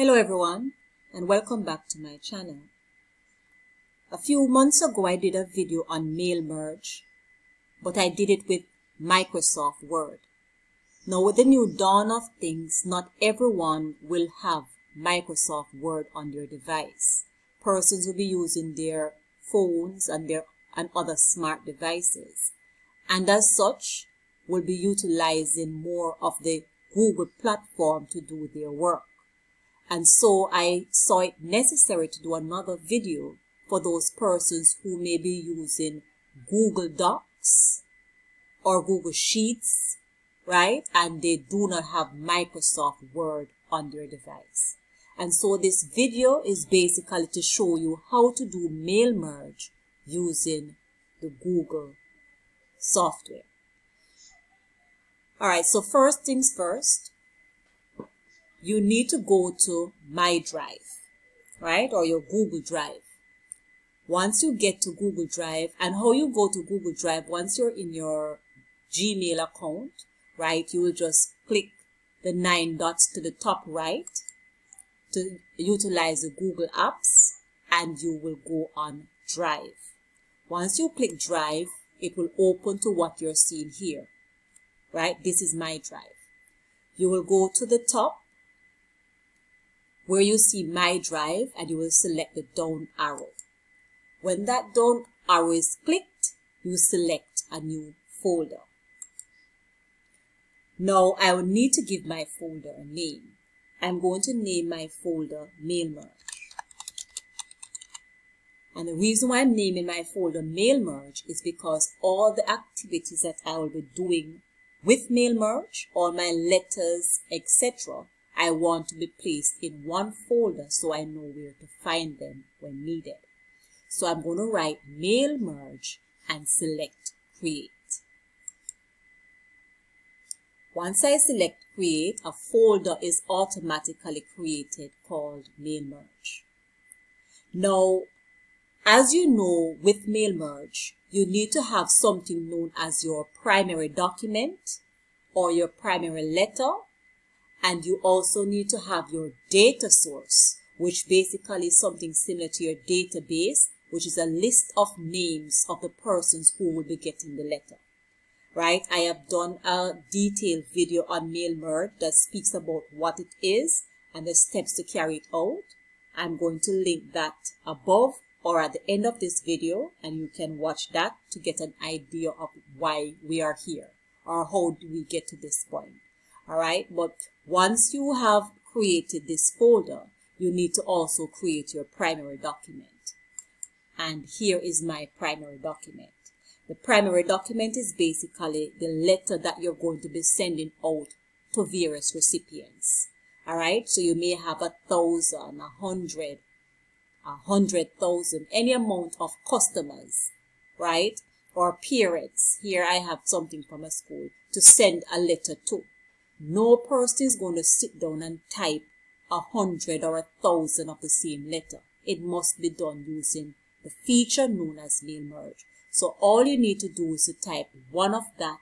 Hello everyone, and welcome back to my channel. A few months ago I did a video on Mail Merge, but I did it with Microsoft Word. Now with the new dawn of things, not everyone will have Microsoft Word on their device. Persons will be using their phones and other smart devices, and as such will be utilizing more of the Google platform to do their work. And so I saw it necessary to do another video for those persons who may be using Google Docs or Google Sheets, right? And they do not have Microsoft Word on their device. And so this video is basically to show you how to do Mail Merge using the Google software. All right, so first things first. You need to go to My Drive, right, or your Google Drive. Once you get to Google Drive, and how you go to Google Drive, once you're in your Gmail account, right, you will just click the 9 dots to the top right to utilize the Google Apps, and you will go on Drive. Once you click Drive, it will open to what you're seeing here, right? This is My Drive. You will go to the top, where you see My Drive, and you will select the down arrow. When that down arrow is clicked, you select a new folder. Now I will need to give my folder a name. I'm going to name my folder Mail Merge. And the reason why I'm naming my folder Mail Merge is because all the activities that I will be doing with Mail Merge, all my letters, etc., I want to be placed in one folder so I know where to find them when needed. So I'm going to write Mail Merge and select Create. Once I select Create, a folder is automatically created called Mail Merge. Now, as you know, with Mail Merge, you need to have something known as your primary document or your primary letter. And you also need to have your data source, which basically is something similar to your database, which is a list of names of the persons who will be getting the letter, right? I have done a detailed video on Mail Merge that speaks about what it is and the steps to carry it out. I'm going to link that above or at the end of this video, and you can watch that to get an idea of why we are here or how do we get to this point. All right, but once you have created this folder, you need to also create your primary document. And here is my primary document. The primary document is basically the letter that you're going to be sending out to various recipients. All right, so you may have 1,000, 100, 100,000, any amount of customers, right? Or parents. Here I have something from a school to send a letter to. No person is going to sit down and type 100 or 1,000 of the same letter. It must be done using the feature known as Mail Merge. So all you need to do is to type one of that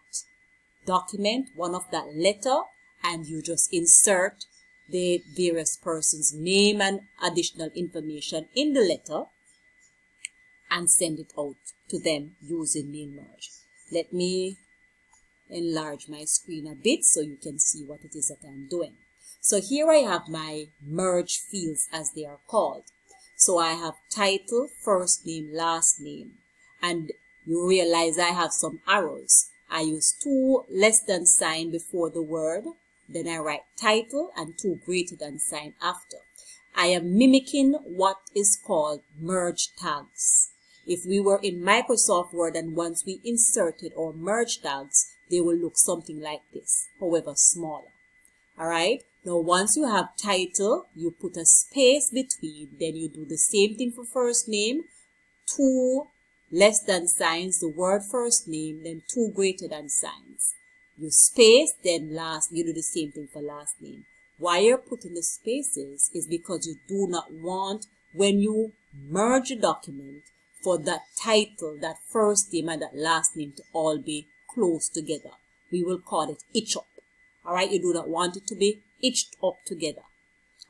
document, one of that letter, and you just insert the various person's name and additional information in the letter and send it out to them using Mail Merge. Let me enlarge my screen a bit so you can see what it is that I'm doing. So here I have my merge fields, as they are called. So I have title, first name, last name, and you realize I have some arrows. I use 2 less than sign before the word, then I write title and 2 greater than sign after. I am mimicking what is called merge tags. If we were in Microsoft Word and once we inserted our merge tags, they will look something like this, however smaller. All right. Now, once you have title, you put a space between. Then you do the same thing for first name, 2 less than signs, the word first name, then 2 greater than signs. You space, then last, you do the same thing for last name. Why you're putting the spaces is because you do not want, when you merge a document, for that title, that first name, and that last name to all be close together. We will call it itch up. All right, you do not want it to be itched up together.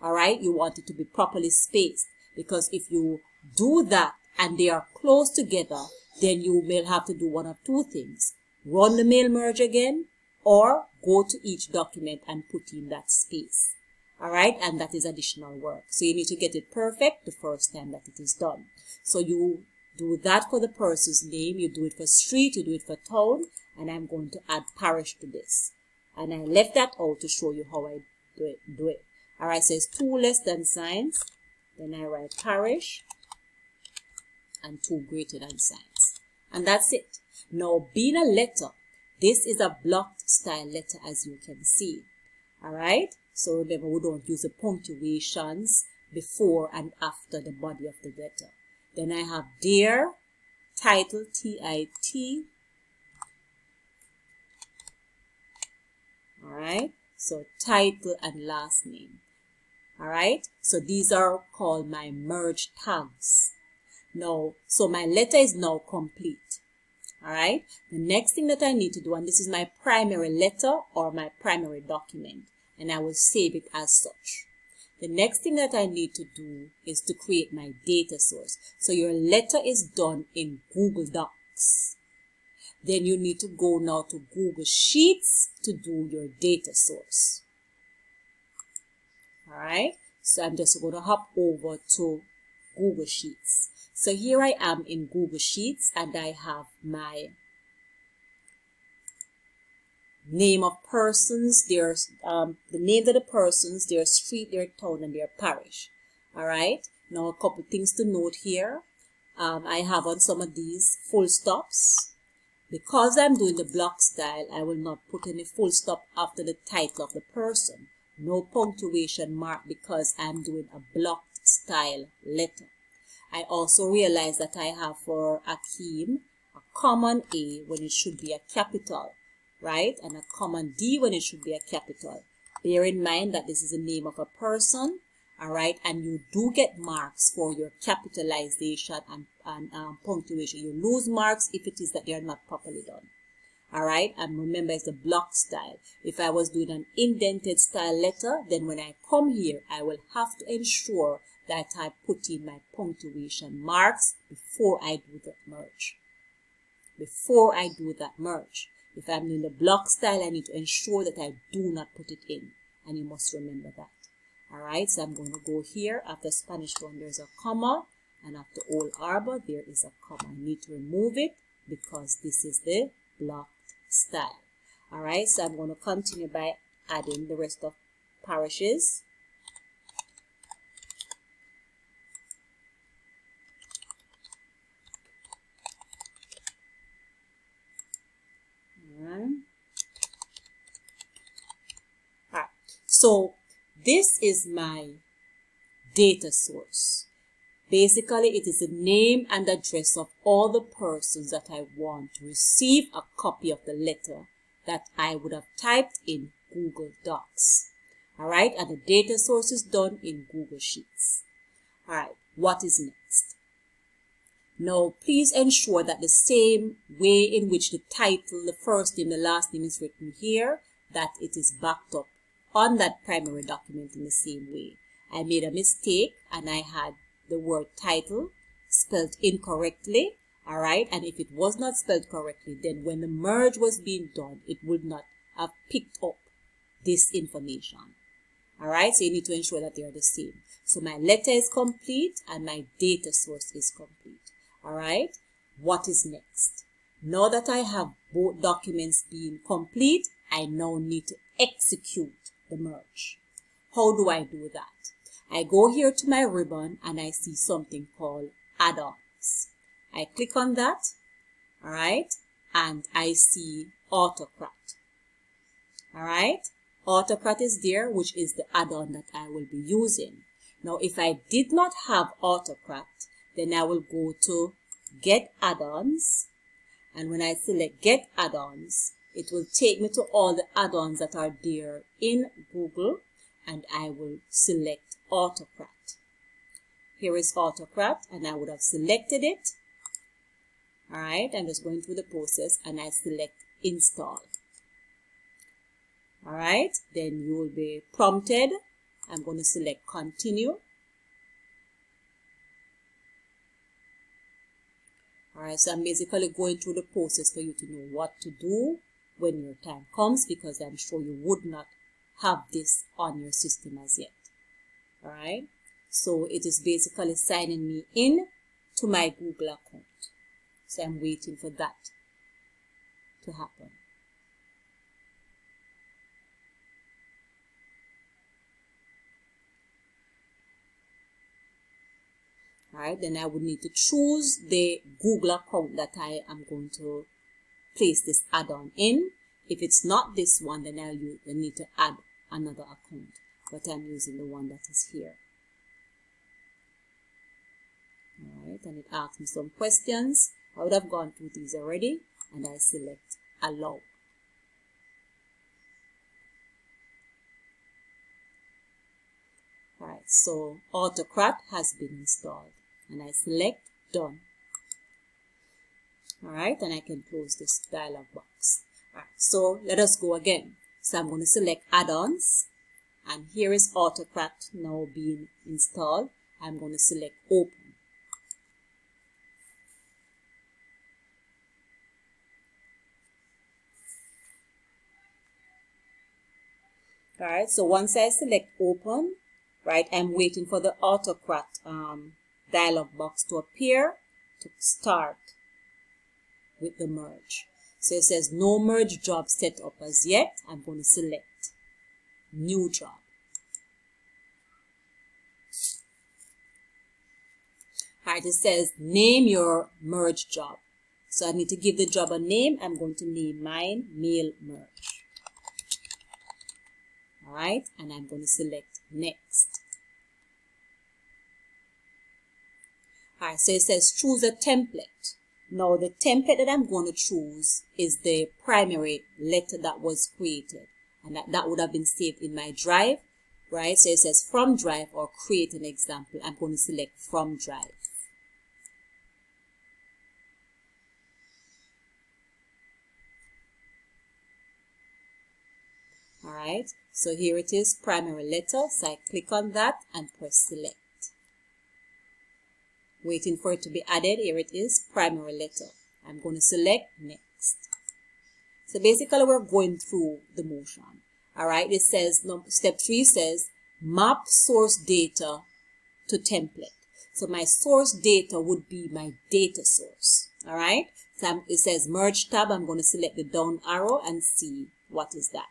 All right, you want it to be properly spaced, because if you do that and they are close together, then you may have to do one of two things. Run the mail merge again, or go to each document and put in that space. All right, and that is additional work. So you need to get it perfect the first time that it is done. So you do that for the person's name, you do it for street, you do it for town, and I'm going to add parish to this. And I left that out to show you how I do it. All right, so it's two less than signs. Then I write parish and two greater than signs. And that's it. Now, being a letter, this is a blocked style letter, as you can see. All right. So remember, we don't use the punctuations before and after the body of the letter. Then I have dear, title, T-I-T. All right. So title and last name. All right. So these are called my merge tags. Now, so my letter is now complete. All right. The next thing that I need to do, and this is my primary letter or my primary document, and I will save it as such. The next thing that I need to do is to create my data source. So your letter is done in Google Docs. Then you need to go now to Google Sheets to do your data source. All right. So I'm just going to hop over to Google Sheets. So here I am in Google Sheets, and I have my name of persons, the names of the persons, their street, their town, and their parish. All right. Now a couple things to note here. I have on some of these full stops. Because I'm doing the block style, I will not put any full stop after the title of the person. No punctuation mark, because I'm doing a blocked style letter. I also realize that I have for Akeem a common A when it should be a capital, right? And a common D when it should be a capital. Bear in mind that this is the name of a person, all right? And you do get marks for your capitalization and punctuation. You lose marks if it is that they are not properly done, all right? And remember, it's a block style. If I was doing an indented style letter, then when I come here, I will have to ensure that I put in my punctuation marks before I do that merge. If I'm in the block style, I need to ensure that I do not put it in. And you must remember that. All right, so I'm going to go here. After Spanish Town, there's a comma. And after Old Harbor, there is a comma. I need to remove it because this is the blocked style. All right, so I'm going to continue by adding the rest of parishes. So this is my data source. Basically, it is the name and address of all the persons that I want to receive a copy of the letter that I would have typed in Google Docs. All right, and the data source is done in Google Sheets. All right, what is next? Now, please ensure that the same way in which the title, the first name, the last name is written here, that it is backed up on that primary document in the same way. I made a mistake and I had the word title spelled incorrectly, all right? And if it was not spelled correctly, then when the merge was being done, it would not have picked up this information, all right? So you need to ensure that they are the same. So my letter is complete and my data source is complete, all right? What is next? Now that I have both documents being complete, I now need to execute the merge. How do I do that? I go here to my ribbon and I see something called add-ons. I click on that, all right, and I see Autocrat. All right, Autocrat is there, which is the add-on that I will be using. Now, if I did not have Autocrat, then I will go to Get Add-ons, and when I select Get Add-ons, it will take me to all the add-ons that are there in Google, and I will select Autocrat. Here is Autocrat, and I would have selected it. All right, I'm just going through the process, and I select Install. All right, then you will be prompted I'm going to select continue. Alright, so I'm basically going through the process for you to know what to do when your time comes, because I'm sure you would not have this on your system as yet. Alright, so it is basically signing me in to my Google account. So I'm waiting for that to happen. Alright, then I would need to choose the Google account that I am going to place this add-on in. If it's not this one, then I'll need to add another account, but I'm using the one that is here. Alright, and it asks me some questions. I would have gone through these already, and I select allow. Alright, so Autocrat has been installed. And I select done. Alright, and I can close this dialog box. Alright, so let us go again. So I'm going to select add-ons, and here is Autocrat now being installed. I'm going to select open. Alright, so once I select open, right, I'm waiting for the Autocrat dialog box to appear to start with the merge. So it says no merge job set up as yet. I'm going to select new job. Alright, it says name your merge job. So I need to give the job a name. I'm going to name mine Mail Merge. Alright, and I'm going to select next. Alright, so it says choose a template. Now the template that I'm going to choose is the primary letter that was created, and that would have been saved in my Drive, right? So it says from Drive or create an example. I'm going to select from Drive. Alright, so here it is, primary letter, so I click on that and press select. Waiting for it to be added. Here it is, primary letter. I'm going to select next. So basically we're going through the motion. Alright, it says, step 3 says, map source data to template. So my source data would be my data source. Alright, so it says merge tab. I'm going to select the down arrow and see what is that.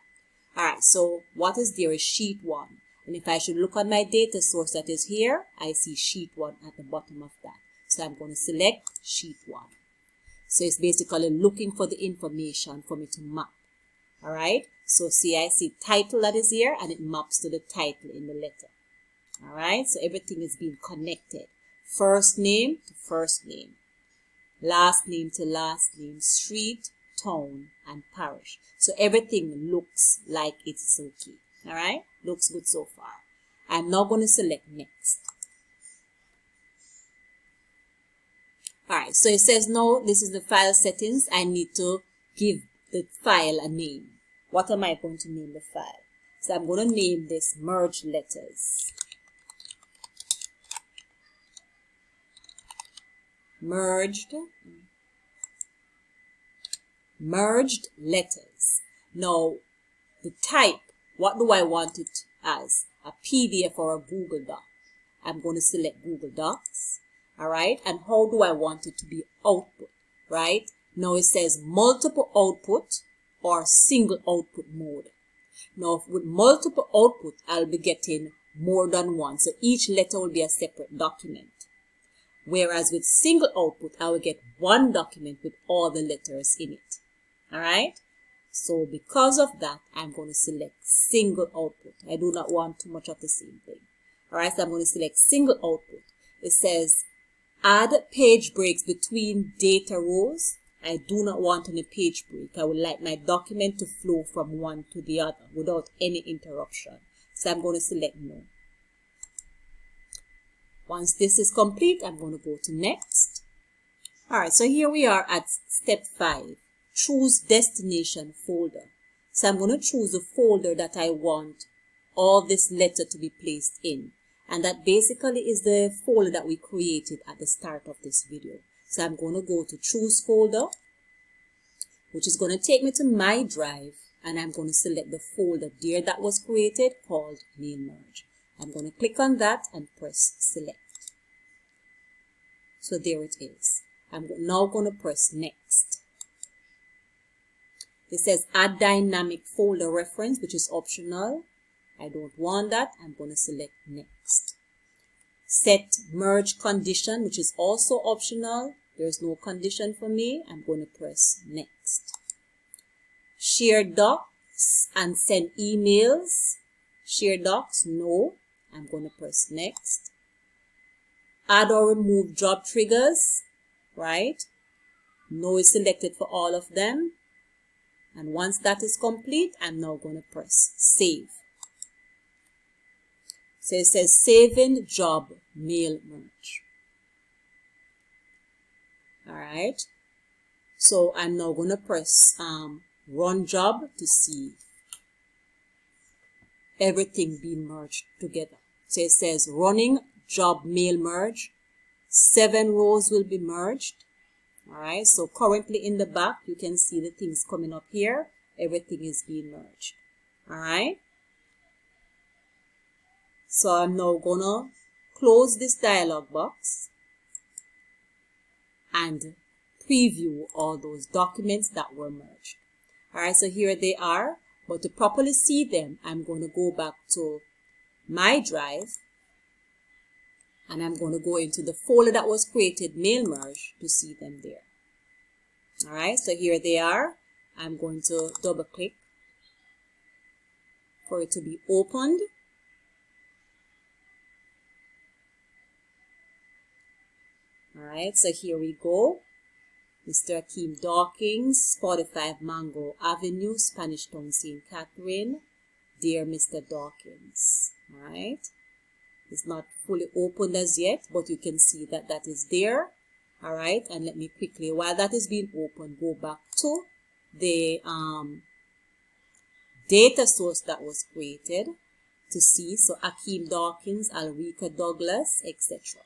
Alright, so what is there is sheet 1. And if I should look on my data source that is here, I see sheet 1 at the bottom of that. So I'm going to select sheet 1. So it's basically looking for the information for me to map. Alright, so see, I see title that is here, and it maps to the title in the letter. Alright, so everything is being connected. First name to first name. Last name to last name. Street, town, and parish. So everything looks like it's okay. Alright, looks good so far. I'm now going to select next. Alright, so it says no, this is the file settings. I need to give the file a name. What am I going to name the file? So I'm going to name this merge letters. Merged letters. Now, the type, what do I want it as? A PDF or a Google Doc? I'm going to select Google Docs. Alright, and how do I want it to be output? Right, now it says multiple output or single output mode. Now, with multiple output, I'll be getting more than one. So each letter will be a separate document. Whereas with single output, I will get one document with all the letters in it. Alright? So because of that, I'm going to select single output. I do not want too much of the same thing. Alright, so I'm going to select single output. It says add page breaks between data rows. I do not want any page break. I would like my document to flow from one to the other without any interruption. So I'm going to select no. Once this is complete, I'm going to go to next. Alright, so here we are at step 5. Choose destination folder. So I'm going to choose a folder that I want all this letter to be placed in. And that basically is the folder that we created at the start of this video. So I'm going to go to Choose Folder, which is going to take me to my drive, and I'm going to select the folder there that was created called Mail Merge. I'm going to click on that and press Select. So there it is. I'm now going to press Next. It says Add Dynamic Folder Reference, which is optional. I don't want that. I'm going to select Next. Set merge condition, which is also optional. There's no condition for me. I'm going to press Next. Share docs and send emails. Share docs, no. I'm going to press Next. Add or remove job triggers, right? No is selected for all of them. And once that is complete, I'm now going to press Save. So it says saving job Mail Merge. All right. So I'm now going to press run job to see everything be merged together. So it says running job Mail Merge. 7 rows will be merged. All right. So currently in the back, you can see the things coming up here. Everything is being merged. All right. So I'm now going to close this dialog box and preview all those documents that were merged. Alright, so here they are. But to properly see them, I'm going to go back to my drive and I'm going to go into the folder that was created, Mail Merge, to see them there. Alright, so here they are. I'm going to double click for it to be opened. Alright, so here we go. Mr. Akeem Dawkins, 45 Mango Avenue, Spanish Town, St. Catherine. Dear Mr. Dawkins. Alright. It's not fully opened as yet, but you can see that that is there. Alright, and let me quickly, while that is being opened, go back to the data source that was created to see. So Akeem Dawkins, Alrika Douglas, etc.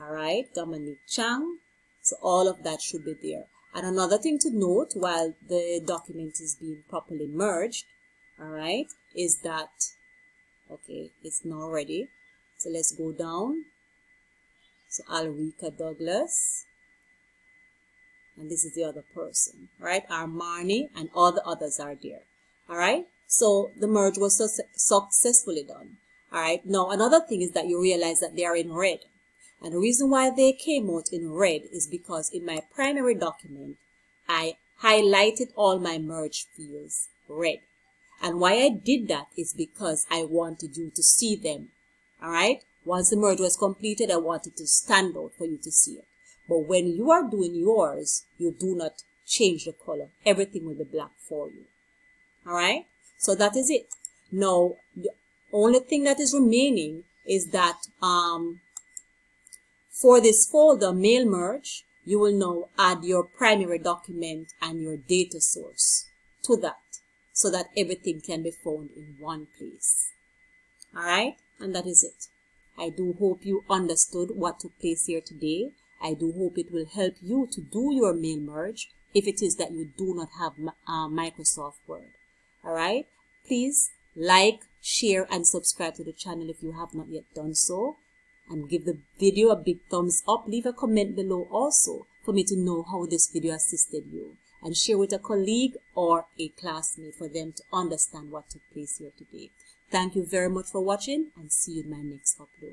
Alright, Dominic Chang. So all of that should be there. And another thing to note while the document is being properly merged, alright, is that, okay, it's now ready. So let's go down. So Alrika Douglas. And this is the other person, right? Armani and all the others are there. Alright, so the merge was successfully done. Alright, now another thing is that you realize that they are in red. And the reason why they came out in red is because in my primary document, I highlighted all my merge fields red. And why I did that is because I wanted you to see them. All right. Once the merge was completed, I wanted to stand out for you to see it. But when you are doing yours, you do not change the color. Everything will be black for you. All right. So that is it. Now, the only thing that is remaining is that, for this folder, Mail Merge, you will now add your primary document and your data source to that so that everything can be found in one place. Alright, and that is it. I do hope you understood what took place here today. I do hope it will help you to do your Mail Merge if it is that you do not have Microsoft Word. Alright, please like, share, and subscribe to the channel if you have not yet done so. And give the video a big thumbs up. Leave a comment below also for me to know how this video assisted you. And share with a colleague or a classmate for them to understand what took place here today. Thank you very much for watching and see you in my next upload.